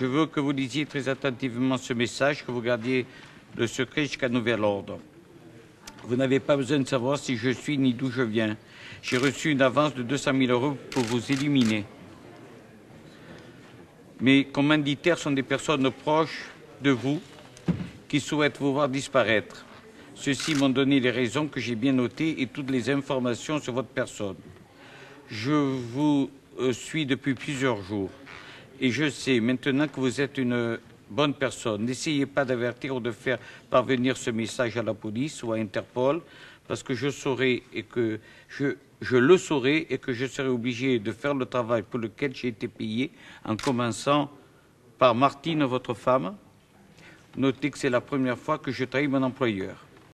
Je veux que vous lisiez très attentivement ce message, que vous gardiez le secret jusqu'à nouvel ordre. Vous n'avez pas besoin de savoir si je suis ni d'où je viens. J'ai reçu une avance de 200 000 € pour vous éliminer. Mes commanditaires sont des personnes proches de vous qui souhaitent vous voir disparaître. Ceux-ci m'ont donné les raisons que j'ai bien notées et toutes les informations sur votre personne. Je vous suis depuis plusieurs jours et je sais maintenant que vous êtes une bonne personne. N'essayez pas d'avertir ou de faire parvenir ce message à la police ou à Interpol parce que je le saurai et que je serai obligé de faire le travail pour lequel j'ai été payé en commençant par Martine, votre femme. Notez que c'est la première fois que je trahis mon employeur.